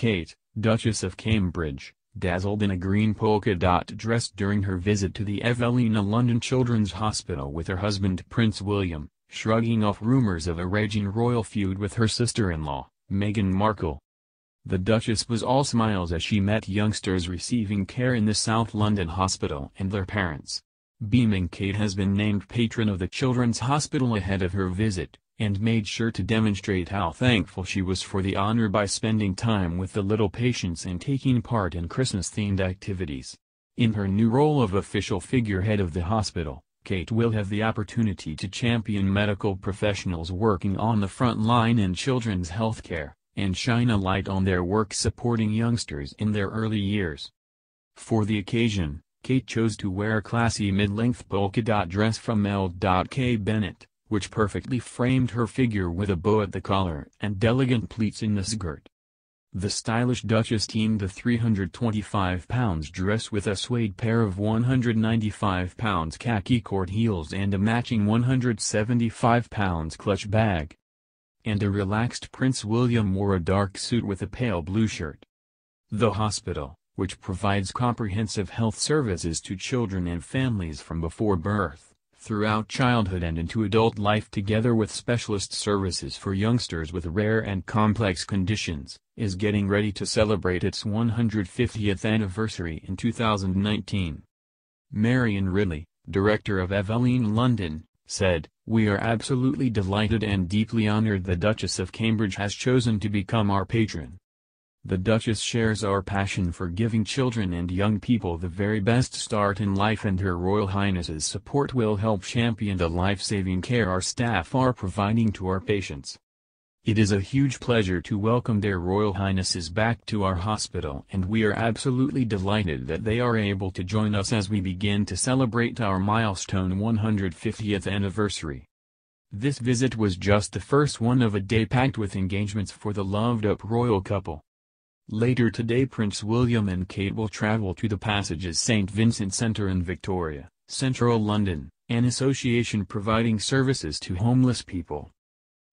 Kate, Duchess of Cambridge, dazzled in a green polka-dot dress during her visit to the Evelina London Children's Hospital with her husband Prince William, shrugging off rumors of a raging royal feud with her sister-in-law, Meghan Markle. The Duchess was all smiles as she met youngsters receiving care in the South London hospital and their parents. Beaming Kate has been named patron of the Children's Hospital ahead of her visit, and made sure to demonstrate how thankful she was for the honor by spending time with the little patients and taking part in Christmas-themed activities. In her new role of official figurehead of the hospital, Kate will have the opportunity to champion medical professionals working on the front line in children's healthcare, and shine a light on their work supporting youngsters in their early years. For the occasion, Kate chose to wear a classy mid-length polka-dot dress from L.K. Bennett, which perfectly framed her figure with a bow at the collar and elegant pleats in the skirt. The stylish Duchess teamed the £325 dress with a suede pair of £195 khaki court heels and a matching £175 clutch bag. And a relaxed Prince William wore a dark suit with a pale blue shirt. The hospital, which provides comprehensive health services to children and families from before birth, throughout childhood and into adult life, together with specialist services for youngsters with rare and complex conditions, is getting ready to celebrate its 150th anniversary in 2019. Marion Ridley, director of Evelina London, said, "We are absolutely delighted and deeply honored the Duchess of Cambridge has chosen to become our patron. The Duchess shares our passion for giving children and young people the very best start in life, and Her Royal Highness's support will help champion the life-saving care our staff are providing to our patients. It is a huge pleasure to welcome their Royal Highnesses back to our hospital, and we are absolutely delighted that they are able to join us as we begin to celebrate our milestone 150th anniversary." This visit was just the first one of a day packed with engagements for the loved-up royal couple. Later today, Prince William and Kate will travel to the Passage's St. Vincent Centre in Victoria, central London, an association providing services to homeless people.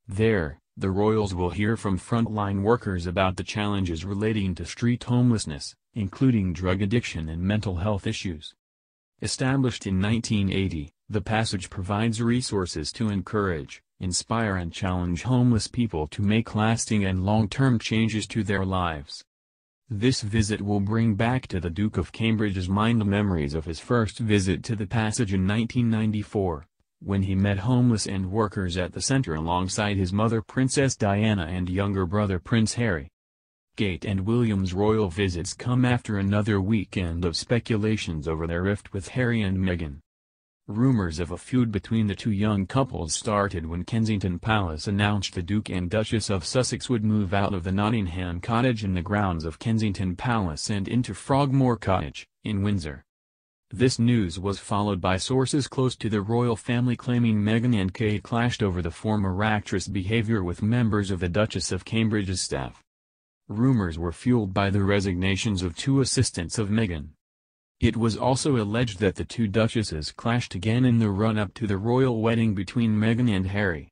There, the royals will hear from frontline workers about the challenges relating to street homelessness, including drug addiction and mental health issues. Established in 1980, the Passage provides resources to encourage, inspire and challenge homeless people to make lasting and long-term changes to their lives. This visit will bring back to the Duke of Cambridge's mind memories of his first visit to the Passage in 1994, when he met homeless and workers at the centre alongside his mother Princess Diana and younger brother Prince Harry. Kate and William's royal visits come after another weekend of speculations over their rift with Harry and Meghan. Rumors of a feud between the two young couples started when Kensington Palace announced the Duke and Duchess of Sussex would move out of the Nottingham Cottage in the grounds of Kensington Palace and into Frogmore Cottage, in Windsor. This news was followed by sources close to the royal family claiming Meghan and Kate clashed over the former actress' behavior with members of the Duchess of Cambridge's staff. Rumors were fueled by the resignations of two assistants of Meghan. It was also alleged that the two duchesses clashed again in the run-up to the royal wedding between Meghan and Harry.